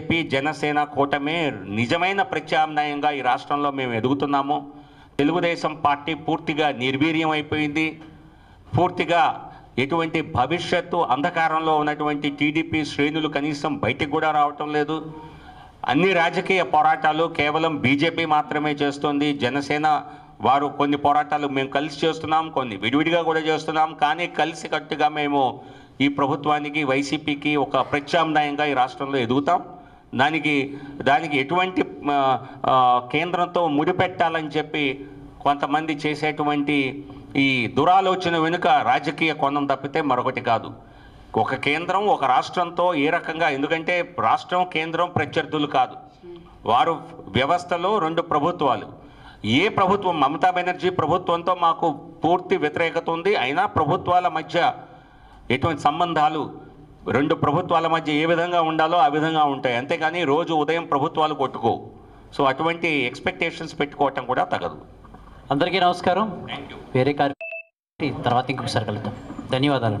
BJP Jana Sena కూటమి నిజమైన ప్రత్యామ్నాయంగా ఈ రాష్ట్రంలో మేము ఎదుగుతున్నాము। తెలుగుదేశం పార్టీ పూర్తిగా నిర్వీర్యం అయిపోయింది। పూర్తిగా ఎటువంటి భవిష్యత్తు అంధకారంలో ఉన్నటువంటి టీడీపీ శ్రేణులు కనీసం బయటికి కూడా రావటం లేదు। అన్ని రాజకీయ పోరాటాలు కేవలం బీజేపీ మాత్రమే చేస్తుంది। జనసేన వారు కొన్ని పోరాటాలు మేము కలిసి చేస్తున్నాం, కొన్ని విడివిడిగా కూడా చేస్తున్నాం। కానీ కలిసికట్టుగా మేము ఈ ప్రభుత్వానికి వైసీపీకి ఒక ప్రత్యామ్నాయంగా ఈ రాష్ట్రంలో ఎదుగుతాం। దానికి దానికి ఎటువంటి కేంద్రంతో ముడిపెట్టాలని చెప్పి కొంతమంది చేసేటువంటి ఈ దురాలోచన వెనుక రాజకీయ కోణం తప్పితే మరొకటి కాదు। ఒక కేంద్రం ఒక రాష్ట్రంతో ఏ రకంగా, ఎందుకంటే రాష్ట్రం కేంద్రం ప్రత్యర్థులు కాదు, వారు వ్యవస్థలో రెండు ప్రభుత్వాలు। ఏ ప్రభుత్వం, మమతా బెనర్జీ ప్రభుత్వంతో మాకు పూర్తి వ్యతిరేకత ఉంది, అయినా ప్రభుత్వాల మధ్య ఎటువంటి సంబంధాలు, రెండు ప్రభుత్వాల మధ్య ఏ విధంగా ఉండాలో ఆ విధంగా ఉంటాయి, అంతేకాని రోజు ఉదయం ప్రభుత్వాలు కొట్టుకోవు। సో అటువంటి ఎక్స్పెక్టేషన్స్ పెట్టుకోవటం కూడా తగదు। అందరికీ నమస్కారం, థ్యాంక్ యూ। వేరే కార్యక్రమం తర్వాత ఇంకొకసారి కలుద్దాం, ధన్యవాదాలు।